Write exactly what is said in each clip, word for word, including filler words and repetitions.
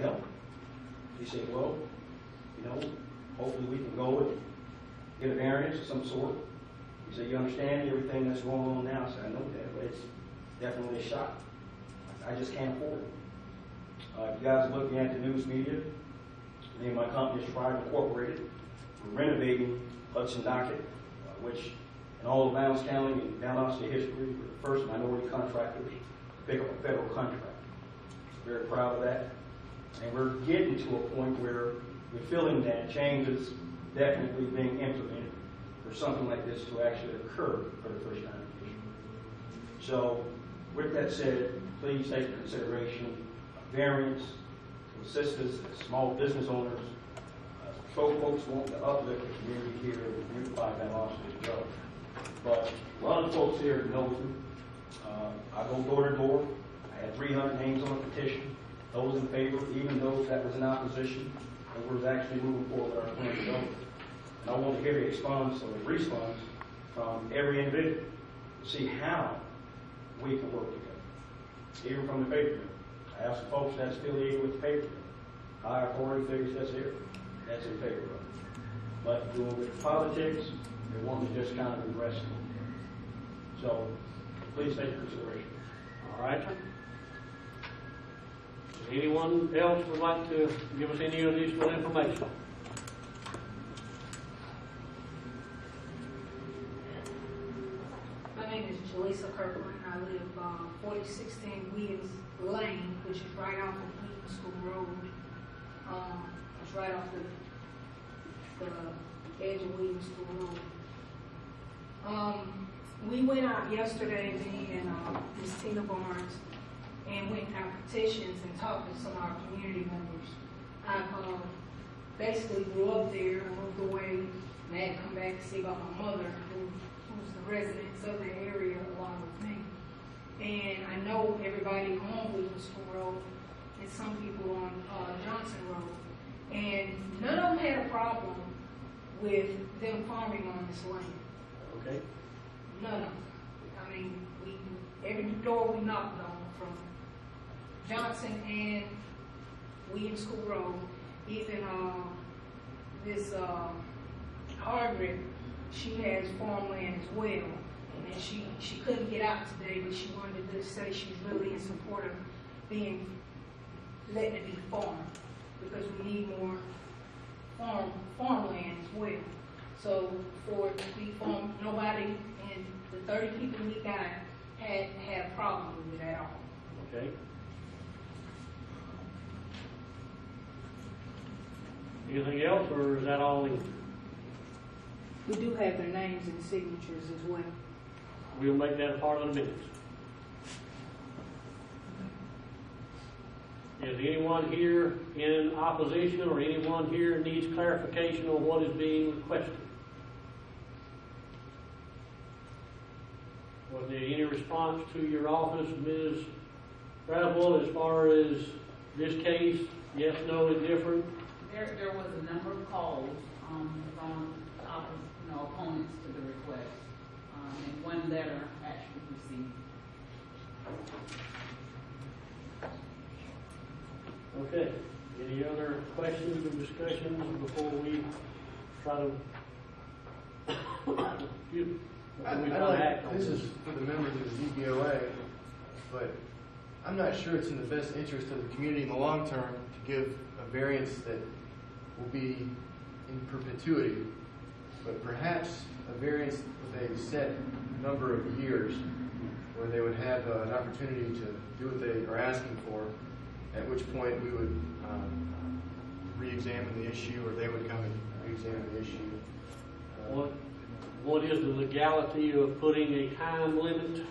need help. You say, well, you know, hopefully we can go and get a variance of some sort. You say, you understand everything that's going on now? I say, I know that, but it's definitely a shock. I just can't afford it. Uh, if you guys are looking at the news media, the name of my company is Tribe Incorporated. We're renovating Hudson Docket, uh, which in all of Lowndes County and Lowndes State history, we're the first minority contractors to pick up a federal contract. We're very proud of that. And we're getting to a point where we're feeling that change is definitely being implemented for something like this to actually occur for the first time in history. So with that said, please take into consideration variance to assist us as small business owners. Uh, so folks want to uplift the community here and beautify that office as well. But a lot of folks here know me. Uh, I go door to door. I had three hundred names on the petition. Those in favor, even those that was in opposition, that was actually moving forward with our plan development. And I want to hear the response or the response from every individual to see how we can work together, even from the paper mill. I have some folks that's affiliated with the paper mill. High authority figures that's here, that's in favor of it. But doing with politics, they want to just kind of regress. So please take consideration. All right. Anyone else would like to give us any additional information? My name is Jaleesa Kirkland. I live um, forty sixteen Williams Lane, which is right off of Wheaton School Road. Um, it's right off the, the edge of Wheaton School Road. Um, we went out yesterday, me and um, Miz Tina Barnes, and went out petitions and talked to some of our community members. I um, basically grew up there, moved away, and I had to come back to see about my mother, who, who's the resident of the area along with me. And I know everybody on Williams School Road and some people on uh, Johnson Road. And none of them had a problem with them farming on this land. Okay. None of them. I mean, we, every door we knocked on, from Johnson and Williams School Road, even uh, this uh, Margaret, she has farmland as well, and she she couldn't get out today, but she wanted to say she's really in support of being letting it be farmed because we need more farm farmland as well. So for it to be farmed, nobody in the thirty people we got had had a problem with it at all. Okay. Anything else, or is that all? In? We do have their names and signatures as well. We'll make that a part of the minutes. Is anyone here in opposition, or anyone here needs clarification on what is being requested? Was there any response to your office, Miz Braswell, as far as this case? Yes, no, indifferent? There, there was a number of calls um, from you know, opponents to the request, um, and one letter actually received. Okay. Any other questions or discussions before we try to excuse me? I, I like, this is for the members of the Z B O A, but I'm not sure it's in the best interest of the community in the long term to give a variance that will be in perpetuity, but perhaps a variance with a set number of years where they would have uh, an opportunity to do what they are asking for, at which point we would um, re-examine the issue, or they would come and re-examine the issue. Uh, what? What is the legality of putting a time limit?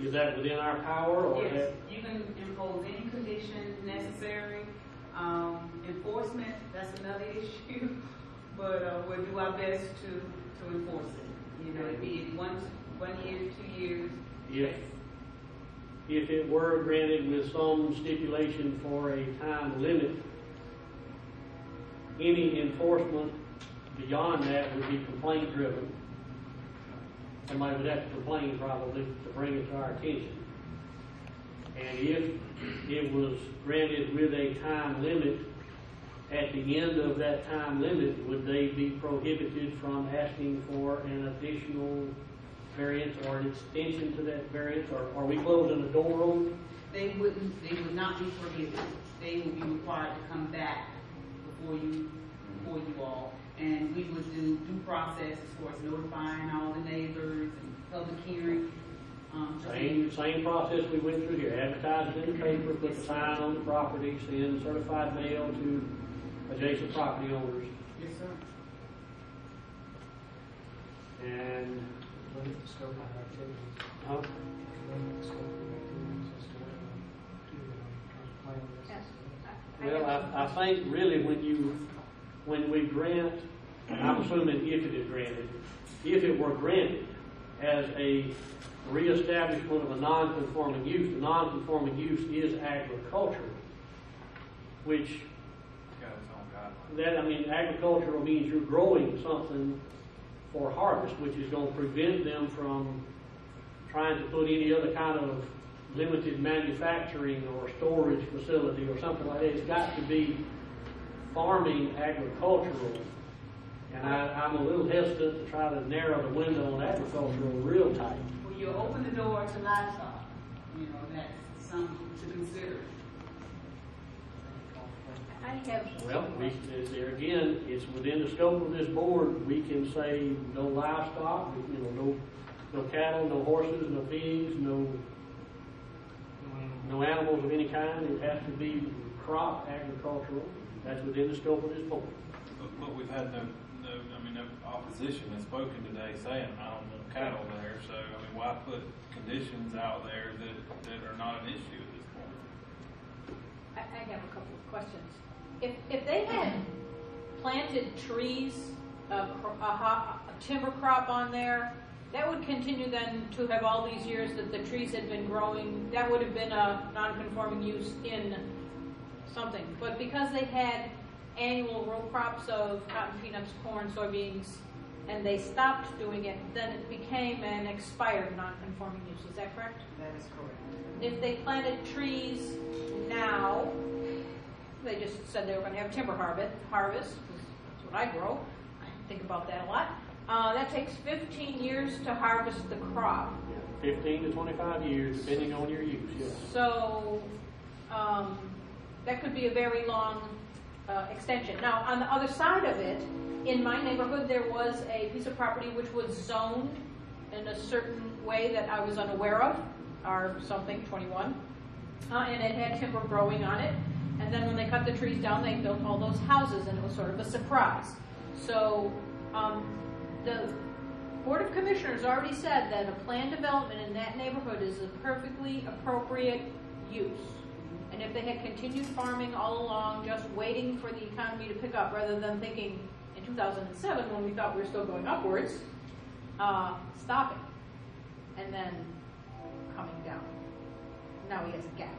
Is that within our power? Or yes, you can impose any condition necessary. Um, enforcement, that's another issue, but uh, we'll do our best to, to enforce it. You know, it'd be one, one year, two years. Yes. If it were granted with some stipulation for a time limit, any enforcement beyond that would be complaint driven. Somebody would have to complain probably to bring it to our attention. And if it was granted with a time limit, at the end of that time limit, would they be prohibited from asking for an additional variance or an extension to that variance? Or are we closing the door open? They wouldn't, they would not be prohibited. They would be required to come back before you, before you all. And we would do due process as far as notifying all the neighbors and public hearing. Um, same, same process we went through here. Advertising in the paper, put a sign on the property, send certified mail to adjacent property owners. Yes, sir. And limit the scope of activities. Huh? Limit the scope of activities as to what you do on the plan. Well, I, I think really when you, when we grant, and I'm assuming if it is granted, if it were granted as a reestablishment of a non-conforming use, the non-conforming use is agricultural, which that, I mean, agricultural means you're growing something for harvest, which is going to prevent them from trying to put any other kind of limited manufacturing or storage facility or something like that. It's got to be farming agricultural. And I, I'm a little hesitant to try to narrow the window on agricultural real tight. Well, you open the door to livestock. You know, that's something to consider. Well, we, there again, it's within the scope of this board. We can say no livestock, you know, no, no cattle, no horses, no pigs, no, no animals of any kind. It has to be crop agricultural. That's within the scope of this board. But, but we've had no, no, I mean, no opposition has spoken today saying I don't want cattle there. So, I mean, why put conditions out there that, that are not an issue at this point? I, I have a couple of questions. If, if they had planted trees, a, a, a timber crop on there, that would continue then to have all these years that the trees had been growing. That would have been a non-conforming use in something. But because they had annual row crops of cotton, peanuts, corn, soybeans, and they stopped doing it, then it became an expired non-conforming use. Is that correct? That is correct. If they planted trees now, they just said they were going to have timber harvest, harvest, that's what I grow. I think about that a lot. Uh, that takes fifteen years to harvest the crop. Yeah, fifteen to twenty-five years, depending on your use, yes. So um, that could be a very long uh, extension. Now, on the other side of it, in my neighborhood, there was a piece of property which was zoned in a certain way that I was unaware of, or something, twenty-one, uh, and it had timber growing on it. And then when they cut the trees down, they built all those houses, and it was sort of a surprise. So um, the Board of Commissioners already said that a planned development in that neighborhood is a perfectly appropriate use. And if they had continued farming all along, just waiting for the economy to pick up, rather than thinking in two thousand seven, when we thought we were still going upwards, uh, stopping and then coming down. Now he has a gap.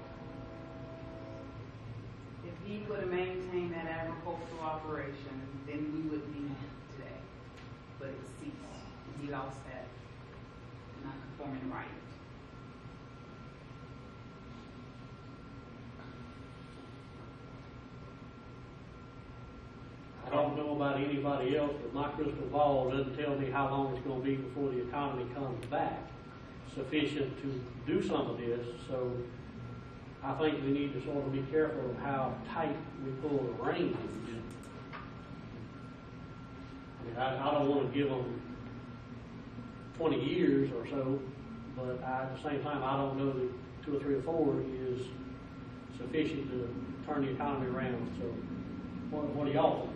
If he could have maintained that agricultural operation, then we wouldn't be here today. But it ceased. He lost that non-conforming right. I don't know about anybody else, but my crystal ball doesn't tell me how long it's going to be before the economy comes back sufficient to do some of this. So I think we need to sort of be careful of how tight we pull the reins. I mean, I, I don't want to give them twenty years or so, but I, at the same time, I don't know that two or three or four is sufficient to turn the economy around. So, what, what do y'all think?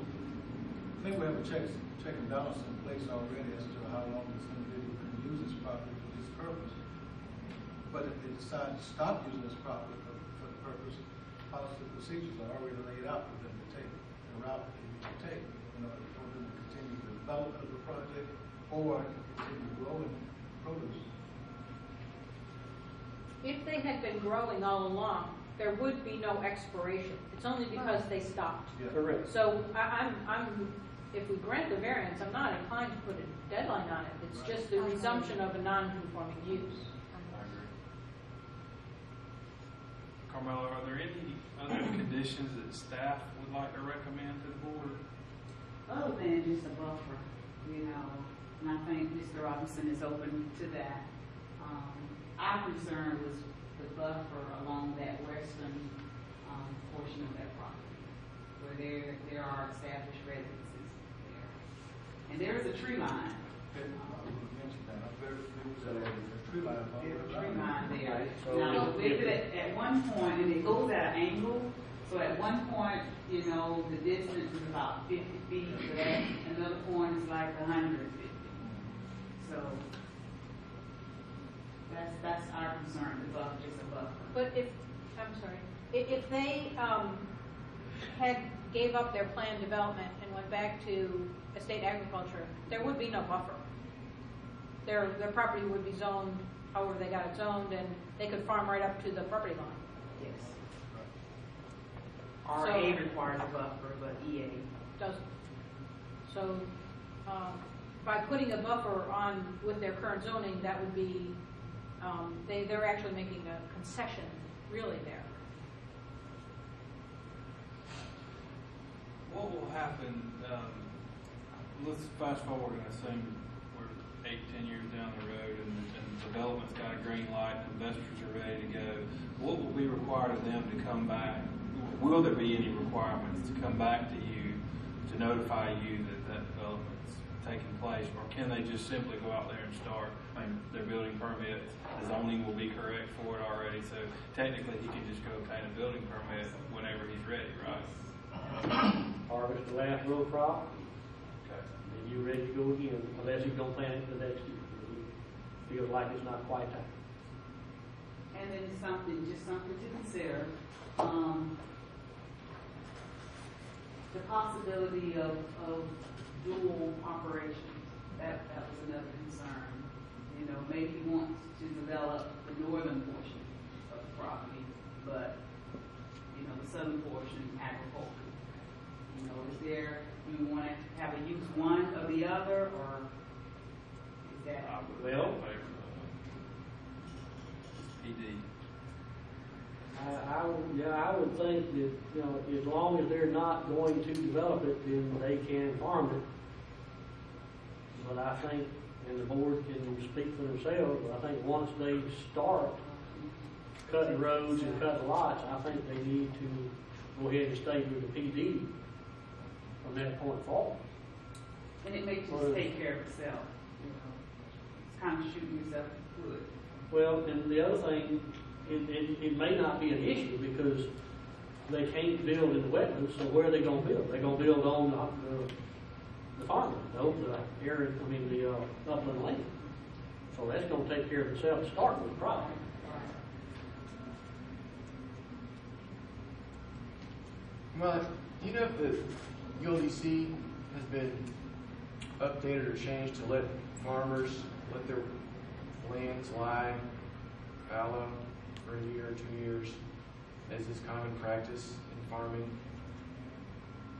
I think we have a check, check and balance in place already as to how long this individual can use this property for this purpose. But if they decide to stop using this property, purpose, policy procedures are already laid out for them to take the route they need to take in order for them to continue the development of the project or continue growing produce. If they had been growing all along, there would be no expiration. It's only because they stopped. Yeah. Correct. So I, I'm, I'm, if we grant the variance, I'm not inclined to put a deadline on it. It's right. Just the resumption of a non-conforming use. Carmelo, are there any other conditions that staff would like to recommend to the board? Other than just a buffer, you know, and I think Mister Robinson is open to that. Um, our concern was the buffer along that western um, portion of that property, where there there are established residences there, and there is a tree line. There's a tree line there. Now, at, at one point, and it goes at an angle, so at one point, you know, the distance is about fifty feet, but at another point, it's like one hundred fifty. So that's that's our concern, the buffer, just a buffer. But if, I'm sorry, if, if they um, had gave up their planned development and went back to estate agriculture, there would be no buffer. Their, their property would be zoned however they got it zoned, and they could farm right up to the property line. Yes. R A so requires a buffer, but E A doesn't. So um, by putting a buffer on with their current zoning, that would be, um, they, they're actually making a concession really there. What will happen, um, let's fast forward and assume eight, ten years down the road, and, and development's got a green light, investors are ready to go. What will be required of them to come back? Will there be any requirements to come back to you to notify you that that development's taking place, or can they just simply go out there and start? I mean, their building permits, the zoning will be correct for it already, so technically he can just go obtain a building permit whenever he's ready, right? Harvest the last little crop. You're ready to go again, unless you don't plan it for the next year. It feels like it's not quite time. And then something, just something to consider, um, the possibility of, of dual operations. That, that was another concern. You know, maybe he wants to develop the northern portion of the property, but, you know, the southern portion, agriculture. You know, is there, do you want to have a use one or the other, or is that? Uh, well, P D. I, I would, yeah, I would think that, you know, as long as they're not going to develop it, then they can farm it. But I think, and the board can speak for themselves, I think once they start cutting roads and cutting lots, I think they need to go ahead and stay with the P D from that point forward. And it may just well, take care of itself. You know, it's kind of shooting yourself in the foot. Well, and the other thing, it, it, it may not be an issue because they can't build in the wetlands, so where are they going to build? They're going to build on the, the farmland, the area, I mean, the uh, upland land. So that's going to take care of itself to start with the property. Well, do you know if the U L D C has been updated or changed to let farmers let their lands lie fallow for a year or two years, as is common practice in farming?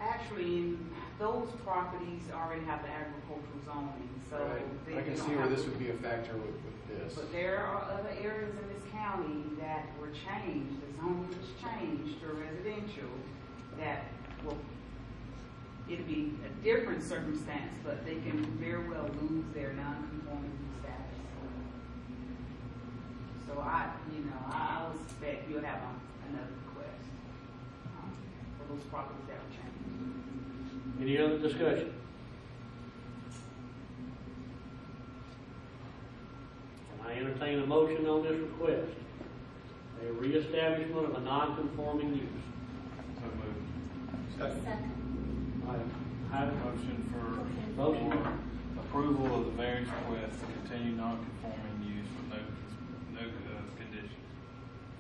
Actually, those properties already have the agricultural zoning, so right. they I can see where this would be a factor with, with this. But there are other areas in this county that were changed, the zoning was changed to residential. That will, it'll be a different circumstance, but they can very well lose their non-conforming status. So I, you know, I would suspect you'll have another request um, for those properties that will change. Any other discussion? I entertain a motion on this request. A reestablishment of a non-conforming use. Second. Second. I have a motion for, okay. for approval of the variance request to continue non-conforming use with no, no uh, conditions.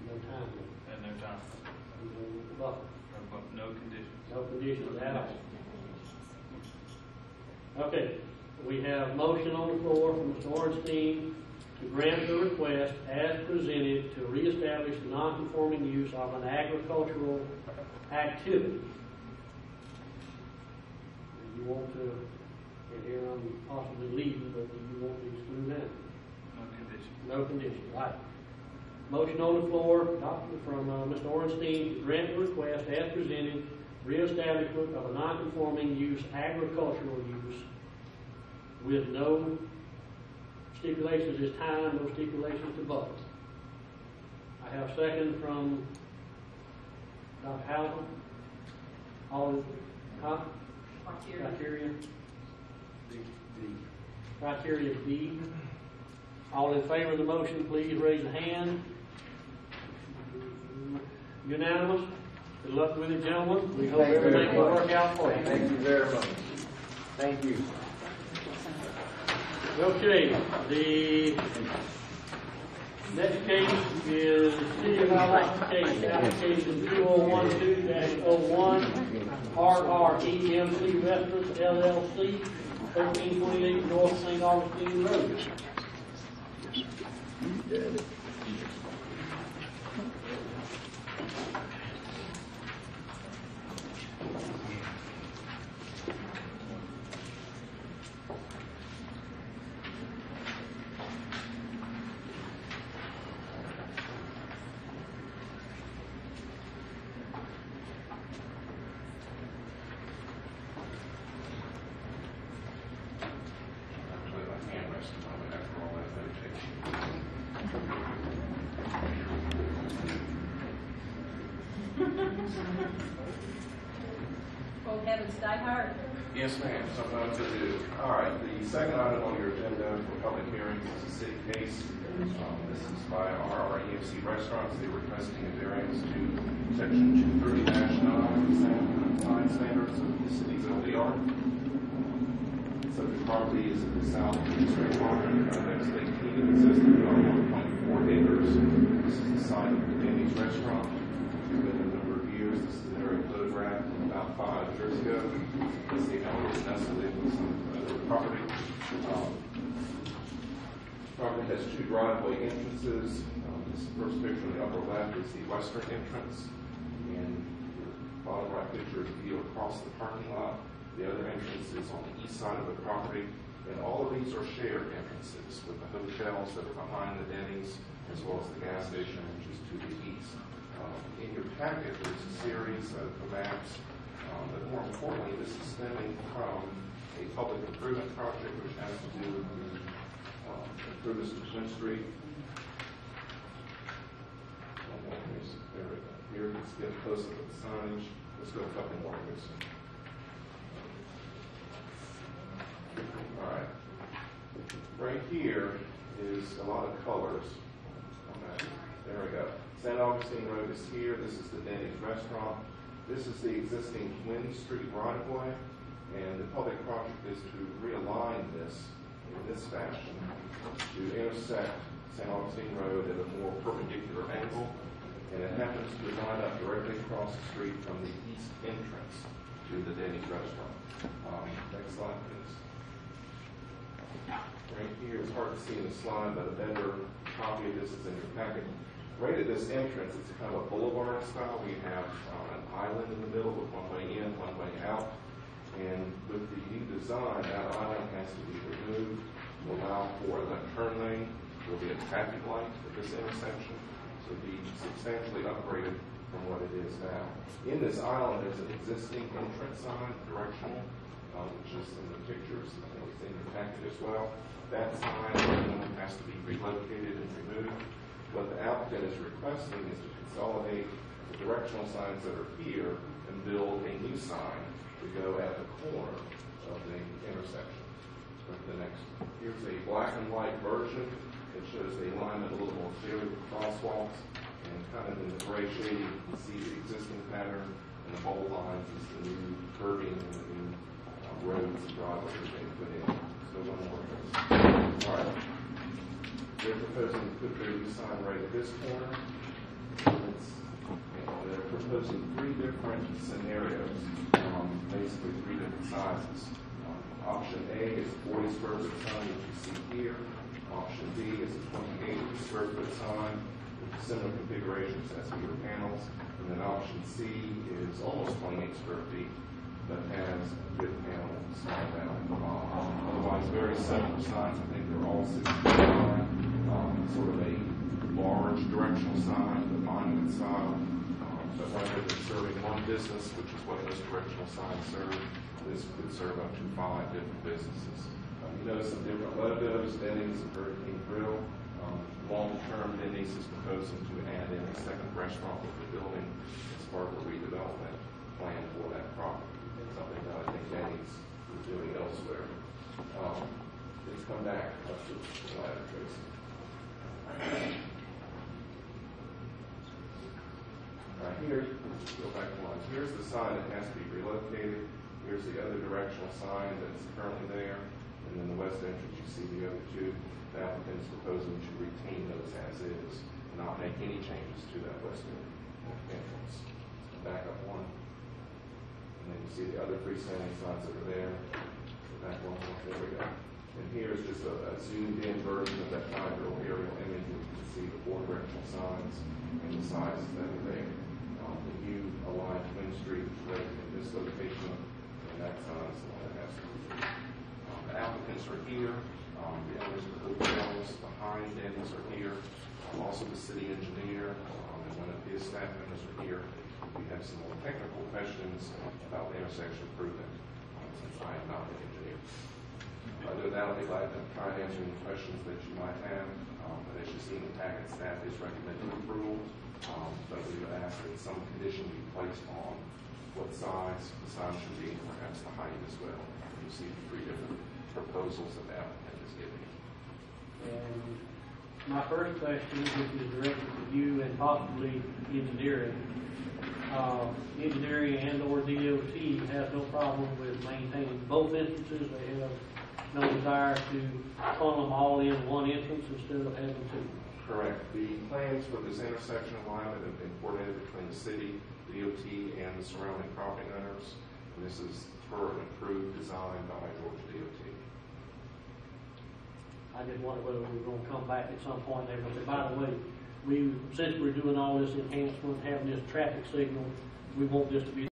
No time. And no time. No, no, no conditions. No conditions at all. Okay. We have a motion on the floor from Mister Orenstein to grant the request as presented to reestablish the non-conforming use of an agricultural activity. You want to, and here I'm possibly leaving, but you want to exclude that? No condition. No condition, right. Motion on the floor, document from uh, Mister Orenstein, to grant the request as presented, reestablishment of a non-conforming use, agricultural use, with no stipulations this time, no stipulations to vote. I have a second from Doctor Howland. All, huh? Criteria. Criteria. D. D. Criteria D. All in favor of the motion, please raise a hand. Unanimous. Good luck with it, gentlemen. We hope everything will work out for you. Thank you very much. Thank you. Okay. The next case is City of Alliance case, application two oh one two dash oh one, R R E M C Restaurants L L C, thirteen twenty-eight North Saint Augustine Road. Yes, ma'am. Something I to do. All right. The second item on your agenda for public hearings is a city case. Um, this is by R R E M C Restaurants. They're requesting a variance to Section two thirty dash nine design standards of the city's L D R. So the property is in the south of the district water and the P D existing on one point four acres. This is the site of the Denny's restaurant. It's been a number of years. This is their photograph from about five years ago. It's the eldest nestled with some other property. Um, property has two driveway entrances. Um, this first picture on the upper left is the western entrance, and the bottom right picture is the view across the parking lot. The other entrance is on the east side of the property, and all of these are shared entrances with the hotels that are behind the Denny's, as well as the gas station, which is to the east. Um, in your packet, there's a series of maps. Um, but more importantly, this is stemming from a public improvement project which has to do with the uh, improvements to Twin Street. Um, there we go. Here, let's get closer to the signage. Let's go a couple more of this. All right. Right here is a lot of colors on that. There we go. Saint Augustine Road is here. This is the Denny's restaurant. This is the existing Twin Street right-of-way, and the public project is to realign this in this fashion to intersect Saint Augustine Road at a more perpendicular angle, and it happens to line up directly across the street from the east entrance to the Denny's restaurant. Um, next slide, please. Right here, it's hard to see in the slide, but a better copy of this is in your packet. Right at this entrance, it's kind of a boulevard style. We have uh, an island in the middle with one way in, one way out. And with the new design, that island has to be removed to allow for a left turn lane. There will be a traffic light at this intersection. So it'll be substantially upgraded from what it is now. In this island, there's an existing entrance sign, directional, um, which is in the pictures. I think it's in your packet as well. That sign has to be relocated and removed. What the applicant is requesting is to consolidate the directional signs that are here and build a new sign to go at the corner of the intersection. The next, here's a black and white version that shows the alignment a little more clearly with crosswalks, and kind of in the gray shade you can see the existing pattern, and the bold lines is the new curving and the new uh, roads and driveways that they put in. So one more. All right. They're proposing to put their new sign right at this corner. And they're proposing three different scenarios, um, basically three different sizes. Um, option A is a forty square foot sign, which you see here. Option B is a twenty-eight square foot sign with similar configurations as your panels. And then option C is almost twenty-eight square feet, but has a good panel sign down at the bottom. Otherwise, very similar signs. I think they're all sixty-five. Um, sort of a large directional sign, the monument sign, um, but rather than serving one business, which is what those directional signs serve, this could serve up to five different businesses. Um, you notice some different logos. Denny's and Burger King Grill. Um, Long-term, Denny's is proposing to add in a second restaurant with the building as part of a redevelopment plan for that property. That's something that I think Denny's is doing elsewhere. Um, Let's come back up to the ladder, Tracy. Right here, let's go back one. Here's the sign that has to be relocated. Here's the other directional sign that's currently there. And then the west entrance, you see the other two. The applicant is proposing to retain those as is, and not make any changes to that west entrance. Back up one. And then you see the other freestanding signs that are there. Back one more. There we go. And here is just a, a zoomed in version of that five-year-old aerial image where you can see the four directional signs and the sizes that are there. Um, the U align Twin Street is right in this location, and that sign is the one that has to be there. Um, the applicants are here. Um, the owners of the hotels behind Denny's are here. Um, also, the city engineer um, and one of his staff members are here. We have some more technical questions about the intersection improvement, um, since I am not an engineer. I know that'll be glad to try and answer any questions that you might have. Um, but as you see in the packet, staff is recommending approval. Um, but we would ask that some condition be placed on what size the sign should be, and perhaps the height as well. You see the three different proposals that the applicant is giving. And my first question, which is directed to you and possibly engineering, Uh, engineering and or D O T has no problem with maintaining both entrances. They have no desire to funnel them all in one entrance instead of having two. Correct. The plans for this intersection alignment have been coordinated between the city, D O T, and the surrounding property owners. And this is for an approved design by Georgia D O T. I just wondered whether we were going to come back at some point there, but by the way, we, since we're doing all this enhancement, having this traffic signal, we want this to be